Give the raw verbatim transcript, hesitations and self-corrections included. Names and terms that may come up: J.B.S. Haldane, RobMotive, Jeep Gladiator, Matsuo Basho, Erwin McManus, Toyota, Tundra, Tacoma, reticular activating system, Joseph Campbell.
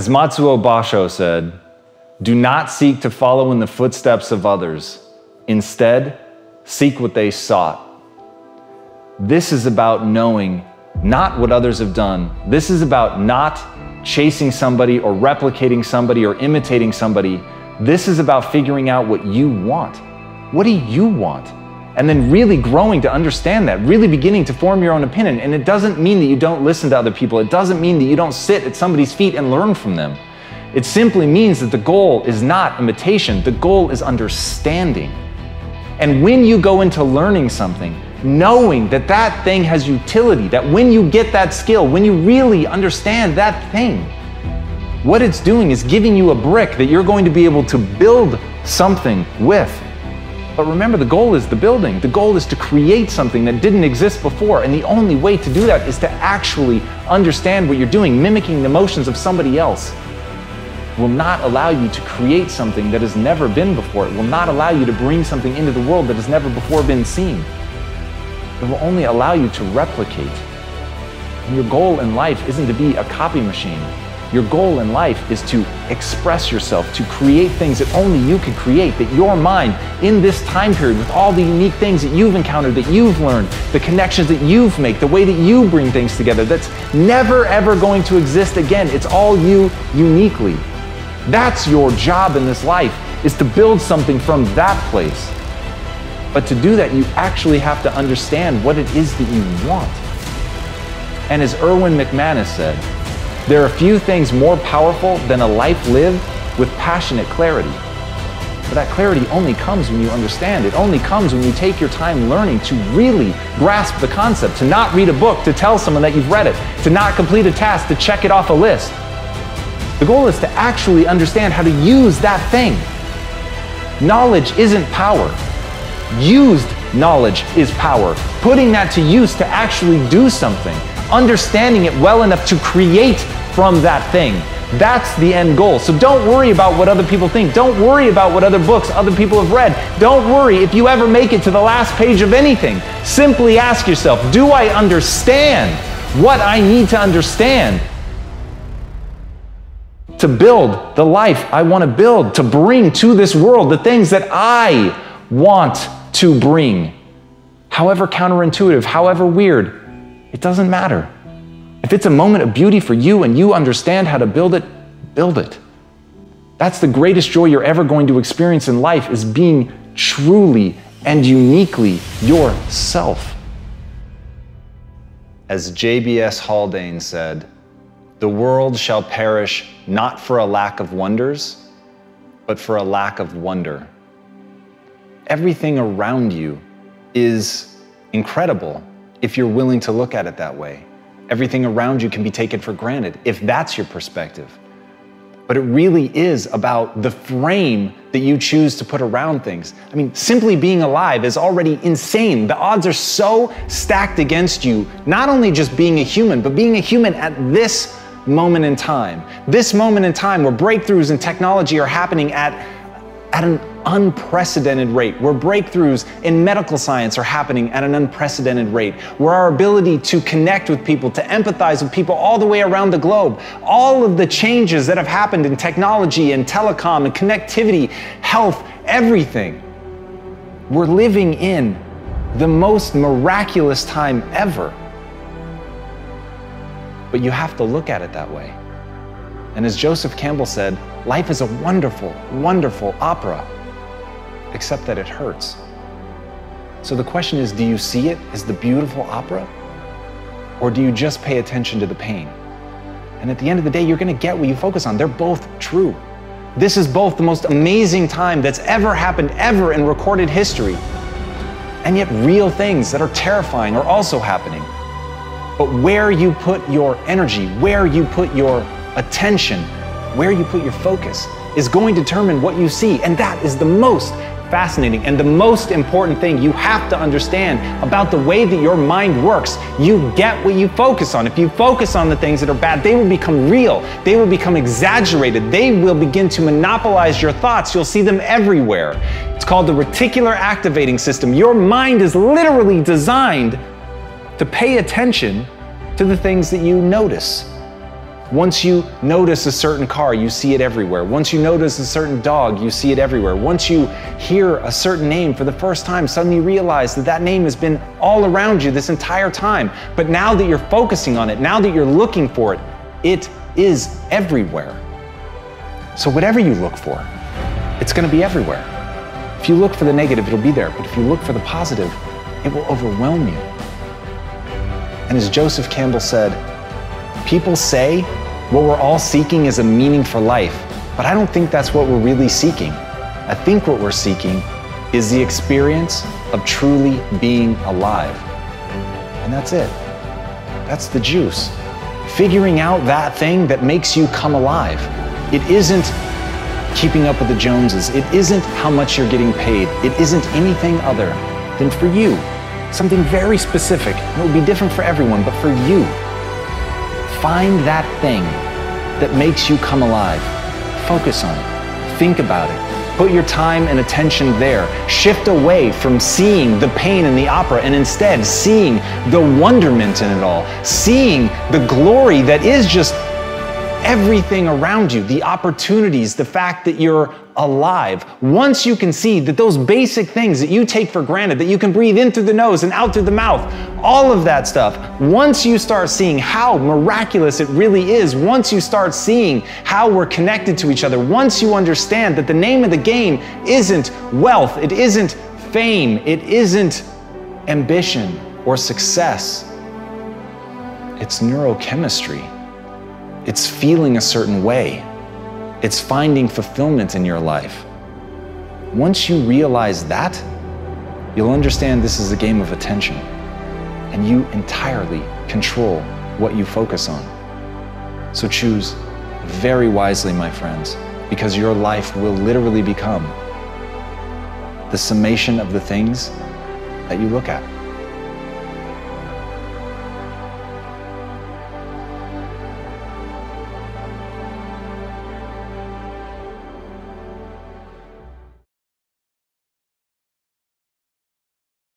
As Matsuo Basho said, "Do not seek to follow in the footsteps of others. Instead, seek what they sought." This is about knowing not what others have done. This is about not chasing somebody or replicating somebody or imitating somebody. This is about figuring out what you want. What do you want? And then really growing to understand that, really beginning to form your own opinion. And it doesn't mean that you don't listen to other people. It doesn't mean that you don't sit at somebody's feet and learn from them. It simply means that the goal is not imitation. The goal is understanding. And when you go into learning something, knowing that that thing has utility, that when you get that skill, when you really understand that thing, what it's doing is giving you a brick that you're going to be able to build something with. But remember, the goal is the building. The goal is to create something that didn't exist before. And the only way to do that is to actually understand what you're doing. Mimicking the emotions of somebody else will not allow you to create something that has never been before. It will not allow you to bring something into the world that has never before been seen. It will only allow you to replicate. And your goal in life isn't to be a copy machine. Your goal in life is to express yourself, to create things that only you can create, that your mind in this time period, with all the unique things that you've encountered, that you've learned, the connections that you've made, the way that you bring things together, that's never ever going to exist again. It's all you uniquely. That's your job in this life, is to build something from that place. But to do that, you actually have to understand what it is that you want. And as Erwin McManus said, "There are few things more powerful than a life lived with passionate clarity." But that clarity only comes when you understand. It only comes when you take your time learning to really grasp the concept, to not read a book to tell someone that you've read it, to not complete a task to check it off a list. The goal is to actually understand how to use that thing. Knowledge isn't power. Used knowledge is power. Putting that to use to actually do something. Understanding it well enough to create from that thing. That's the end goal. So don't worry about what other people think. Don't worry about what other books other people have read. Don't worry if you ever make it to the last page of anything. Simply ask yourself, do I understand what I need to understand to build the life I want to build, to bring to this world the things that I want to bring? However counterintuitive, however weird, it doesn't matter. If it's a moment of beauty for you and you understand how to build it, build it. That's the greatest joy you're ever going to experience in life, is being truly and uniquely yourself. As J B S Haldane said, "The world shall perish not for a lack of wonders, but for a lack of wonder." Everything around you is incredible if you're willing to look at it that way. Everything around you can be taken for granted if that's your perspective. But it really is about the frame that you choose to put around things. I mean, simply being alive is already insane. The odds are so stacked against you, not only just being a human, but being a human at this moment in time. This moment in time where breakthroughs in technology are happening at, at an unprecedented rate, where breakthroughs in medical science are happening at an unprecedented rate, where our ability to connect with people, to empathize with people all the way around the globe, all of the changes that have happened in technology and telecom and connectivity, health, everything. We're living in the most miraculous time ever. But you have to look at it that way. And as Joseph Campbell said, life is a wonderful, wonderful opera, except that it hurts. So the question is, do you see it as the beautiful opera? Or do you just pay attention to the pain? And at the end of the day, you're going to get what you focus on. They're both true. This is both the most amazing time that's ever happened ever in recorded history. And yet real things that are terrifying are also happening. But where you put your energy, where you put your attention, where you put your focus, is going to determine what you see. And that is the most fascinating and the most important thing you have to understand about the way that your mind works. You get what you focus on. If you focus on the things that are bad, they will become real. They will become exaggerated. They will begin to monopolize your thoughts. You'll see them everywhere. It's called the reticular activating system. Your mind is literally designed to pay attention to the things that you notice. Once you notice a certain car, you see it everywhere. Once you notice a certain dog, you see it everywhere. Once you hear a certain name for the first time, suddenly you realize that that name has been all around you this entire time. But now that you're focusing on it, now that you're looking for it, it is everywhere. So whatever you look for, it's going to be everywhere. If you look for the negative, it'll be there. But if you look for the positive, it will overwhelm you. And as Joseph Campbell said, people say what we're all seeking is a meaning for life, but I don't think that's what we're really seeking. I think what we're seeking is the experience of truly being alive. And that's it. That's the juice. Figuring out that thing that makes you come alive. It isn't keeping up with the Joneses. It isn't how much you're getting paid. It isn't anything other than for you. Something very specific. It will be different for everyone, but for you. Find that thing that makes you come alive. Focus on it. Think about it. Put your time and attention there. Shift away from seeing the pain in the opera and instead seeing the wonderment in it all. Seeing the glory that is just everything around you, the opportunities, the fact that you're alive. Once you can see that those basic things that you take for granted, that you can breathe in through the nose and out through the mouth, all of that stuff, once you start seeing how miraculous it really is, once you start seeing how we're connected to each other, once you understand that the name of the game isn't wealth, it isn't fame, it isn't ambition or success, it's neurochemistry. It's feeling a certain way. It's finding fulfillment in your life. Once you realize that, you'll understand this is a game of attention, and you entirely control what you focus on. So choose very wisely, my friends, because your life will literally become the summation of the things that you look at.